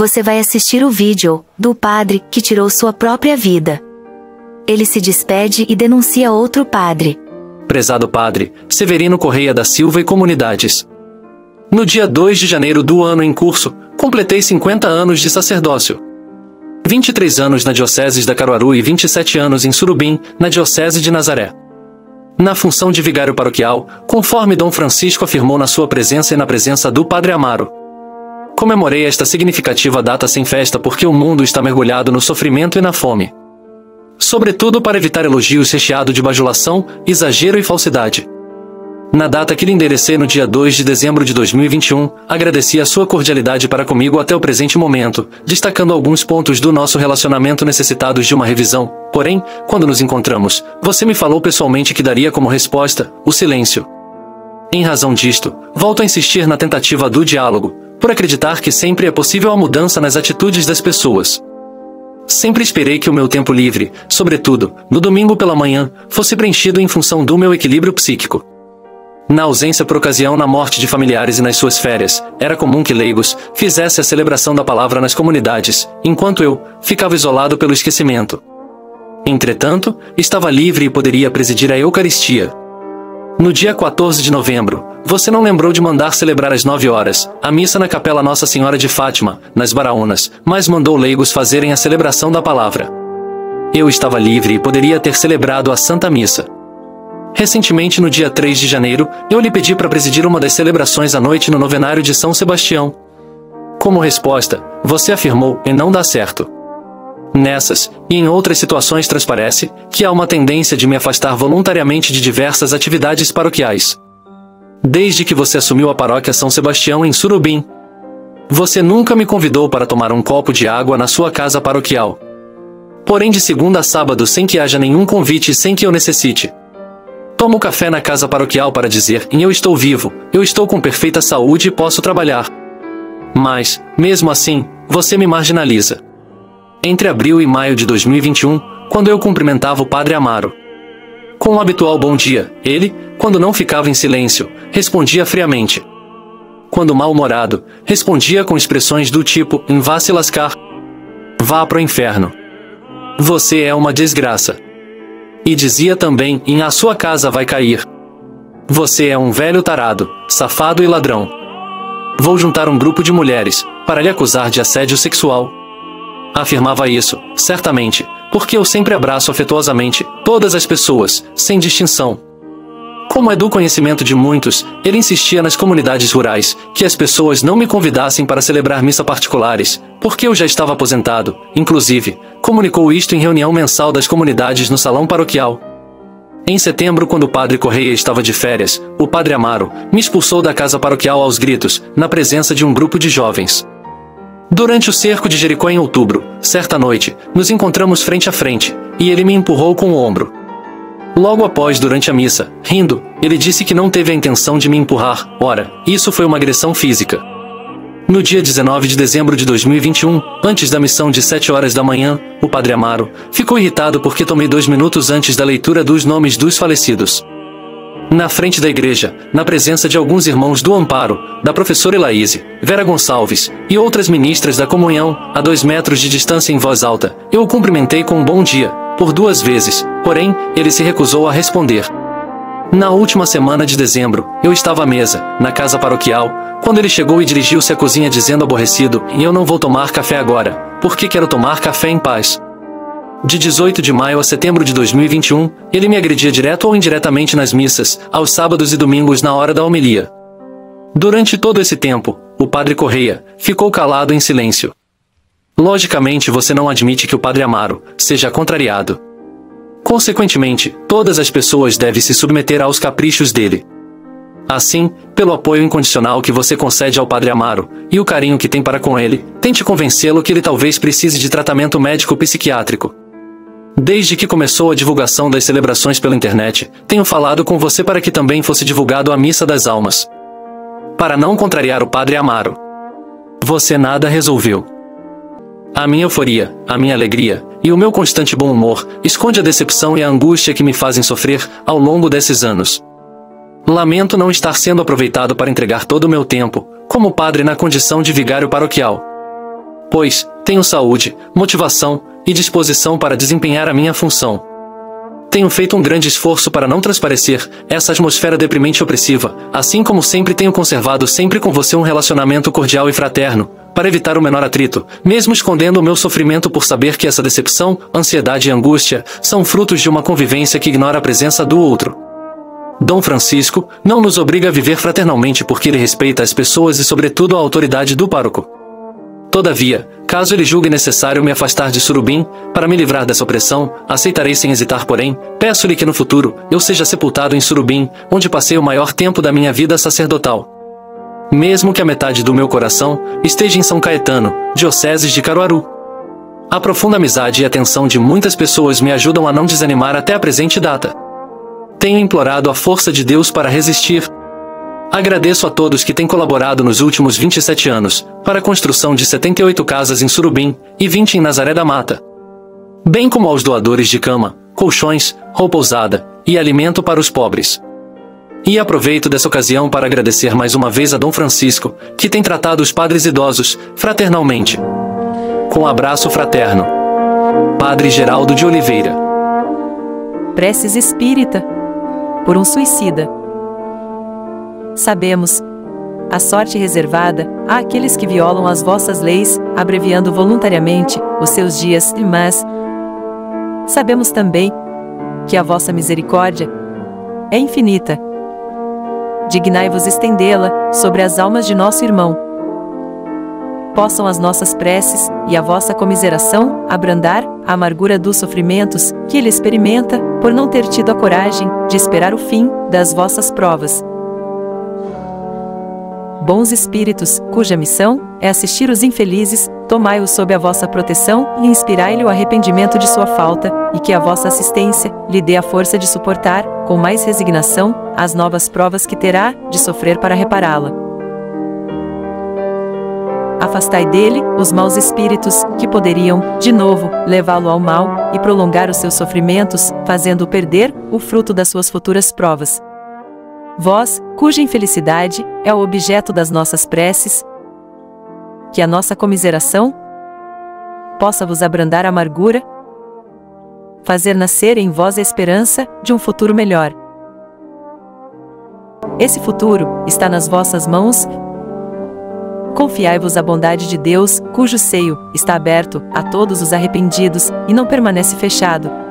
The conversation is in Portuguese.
você vai assistir o vídeo do padre que tirou sua própria vida. Ele se despede e denuncia outro padre. Prezado padre Severino Correia da Silva e comunidades. No dia 2 de janeiro do ano em curso, completei 50 anos de sacerdócio. 23 anos na diocese da Caruaru e 27 anos em Surubim, na diocese de Nazaré. Na função de vigário paroquial, conforme Dom Francisco afirmou na sua presença e na presença do Padre Amaro. Comemorei esta significativa data sem festa porque o mundo está mergulhado no sofrimento e na fome. Sobretudo para evitar elogios recheados de bajulação, exagero e falsidade. Na data que lhe enderecei no dia 2 de dezembro de 2021, agradeci a sua cordialidade para comigo até o presente momento, destacando alguns pontos do nosso relacionamento necessitados de uma revisão. Porém, quando nos encontramos, você me falou pessoalmente que daria como resposta o silêncio. Em razão disto, volto a insistir na tentativa do diálogo, por acreditar que sempre é possível a mudança nas atitudes das pessoas. Sempre esperei que o meu tempo livre, sobretudo, no domingo pela manhã, fosse preenchido em função do meu equilíbrio psíquico. Na ausência por ocasião na morte de familiares e nas suas férias, era comum que leigos fizesse a celebração da palavra nas comunidades, enquanto eu ficava isolado pelo esquecimento. Entretanto, estava livre e poderia presidir a Eucaristia. No dia 14 de novembro, você não lembrou de mandar celebrar às 9 horas, a missa na capela Nossa Senhora de Fátima, nas Baraúnas, mas mandou leigos fazerem a celebração da palavra. Eu estava livre e poderia ter celebrado a Santa Missa. Recentemente, no dia 3 de janeiro, eu lhe pedi para presidir uma das celebrações à noite no novenário de São Sebastião. Como resposta, você afirmou e não dá certo. Nessas e em outras situações transparece que há uma tendência de me afastar voluntariamente de diversas atividades paroquiais. Desde que você assumiu a paróquia São Sebastião em Surubim, você nunca me convidou para tomar um copo de água na sua casa paroquial. Porém, de segunda a sábado, sem que haja nenhum convite e sem que eu necessite, tomo café na casa paroquial para dizer, eu estou vivo, eu estou com perfeita saúde e posso trabalhar. Mas, mesmo assim, você me marginaliza. Entre abril e maio de 2021, quando eu cumprimentava o Padre Amaro com o habitual bom dia, ele, quando não ficava em silêncio, respondia friamente. Quando mal-humorado, respondia com expressões do tipo, vá se lascar, vá pro inferno. Você é uma desgraça. E dizia também, a sua casa vai cair. Você é um velho tarado, safado e ladrão. Vou juntar um grupo de mulheres, para lhe acusar de assédio sexual. Afirmava isso, certamente, porque eu sempre abraço afetuosamente todas as pessoas, sem distinção. Como é do conhecimento de muitos, ele insistia nas comunidades rurais que as pessoas não me convidassem para celebrar missa particulares, porque eu já estava aposentado. Inclusive, comunicou isto em reunião mensal das comunidades no salão paroquial. Em setembro, quando o padre Correia estava de férias, o padre Amaro me expulsou da casa paroquial aos gritos, na presença de um grupo de jovens. Durante o cerco de Jericó em outubro, certa noite, nos encontramos frente a frente, e ele me empurrou com o ombro. Logo após, durante a missa, rindo, ele disse que não teve a intenção de me empurrar. Ora, isso foi uma agressão física. No dia 19 de dezembro de 2021, antes da missão de 7 horas da manhã, o Padre Amaro ficou irritado porque tomei 2 minutos antes da leitura dos nomes dos falecidos. Na frente da igreja, na presença de alguns irmãos do Amparo, da professora Elaíse, Vera Gonçalves e outras ministras da comunhão, a 2 metros de distância em voz alta, eu o cumprimentei com um bom dia, por 2 vezes, porém, ele se recusou a responder. Na última semana de dezembro, eu estava à mesa, na casa paroquial, quando ele chegou e dirigiu-se à cozinha dizendo aborrecido, eu não vou tomar café agora, porque quero tomar café em paz. De 18 de maio a setembro de 2021, ele me agredia direto ou indiretamente nas missas, aos sábados e domingos na hora da homilia. Durante todo esse tempo, o padre Correia ficou calado em silêncio. Logicamente, você não admite que o Padre Amaro seja contrariado. Consequentemente, todas as pessoas devem se submeter aos caprichos dele. Assim, pelo apoio incondicional que você concede ao Padre Amaro e o carinho que tem para com ele, tente convencê-lo que ele talvez precise de tratamento médico-psiquiátrico. Desde que começou a divulgação das celebrações pela internet, tenho falado com você para que também fosse divulgado a Missa das Almas. Para não contrariar o Padre Amaro, você nada resolveu. A minha euforia, a minha alegria e o meu constante bom humor esconde a decepção e a angústia que me fazem sofrer ao longo desses anos. Lamento não estar sendo aproveitado para entregar todo o meu tempo, como padre na condição de vigário paroquial. pois tenho saúde, motivação e disposição para desempenhar a minha função. Tenho feito um grande esforço para não transparecer essa atmosfera deprimente e opressiva, assim como sempre tenho conservado sempre com você um relacionamento cordial e fraterno, para evitar o menor atrito, mesmo escondendo o meu sofrimento por saber que essa decepção, ansiedade e angústia são frutos de uma convivência que ignora a presença do outro. Dom Francisco não nos obriga a viver fraternalmente porque ele respeita as pessoas e, sobretudo, a autoridade do pároco. Todavia, caso ele julgue necessário me afastar de Surubim, para me livrar dessa opressão, aceitarei sem hesitar, porém, peço-lhe que no futuro eu seja sepultado em Surubim, onde passei o maior tempo da minha vida sacerdotal. Mesmo que a metade do meu coração esteja em São Caetano, diocese de Caruaru. A profunda amizade e atenção de muitas pessoas me ajudam a não desanimar até a presente data. Tenho implorado a força de Deus para resistir. Agradeço a todos que têm colaborado nos últimos 27 anos, para a construção de 78 casas em Surubim e 20 em Nazaré da Mata. Bem como aos doadores de cama, colchões, roupa usada e alimento para os pobres. E aproveito dessa ocasião para agradecer mais uma vez a Dom Francisco, que tem tratado os padres idosos fraternalmente. Com abraço fraterno. Padre Geraldo de Oliveira. Preces espírita por um suicida. Sabemos a sorte reservada àqueles que violam as vossas leis, abreviando voluntariamente os seus dias, mas sabemos também que a vossa misericórdia é infinita. Dignai-vos estendê-la sobre as almas de nosso irmão. Possam as nossas preces e a vossa comiseração abrandar a amargura dos sofrimentos que ele experimenta por não ter tido a coragem de esperar o fim das vossas provas. Bons espíritos, cuja missão é assistir os infelizes, tomai-os sob a vossa proteção e inspirai-lhe o arrependimento de sua falta, e que a vossa assistência lhe dê a força de suportar, com mais resignação, as novas provas que terá de sofrer para repará-la. Afastai dele os maus espíritos, que poderiam, de novo, levá-lo ao mal e prolongar os seus sofrimentos, fazendo-o perder o fruto das suas futuras provas. Vós, cuja infelicidade é o objeto das nossas preces, que a nossa comiseração possa vos abrandar a amargura, fazer nascer em vós a esperança de um futuro melhor. Esse futuro está nas vossas mãos. Confiai-vos à bondade de Deus, cujo seio está aberto a todos os arrependidos e não permanece fechado.